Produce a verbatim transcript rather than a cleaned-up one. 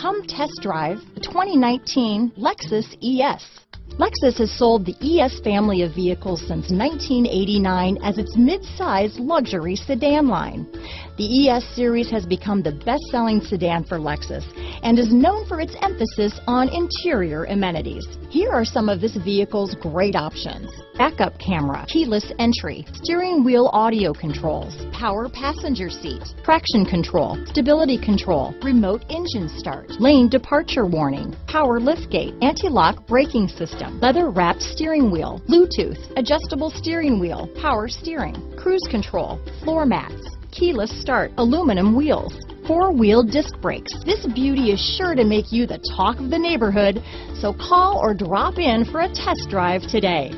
Come test drive the twenty nineteen Lexus E S. Lexus has sold the E S family of vehicles since nineteen eighty-nine as its mid-size luxury sedan line. The E S series has become the best-selling sedan for Lexus and is known for its emphasis on interior amenities. Here are some of this vehicle's great options: backup camera, keyless entry, steering wheel audio controls, power passenger seat, traction control, stability control, remote engine start, lane departure warning, power liftgate, anti-lock braking system, leather-wrapped steering wheel, Bluetooth, adjustable steering wheel, power steering, cruise control, floor mats, keyless start, aluminum wheels, four-wheel disc brakes. This beauty is sure to make you the talk of the neighborhood, so call or drop in for a test drive today.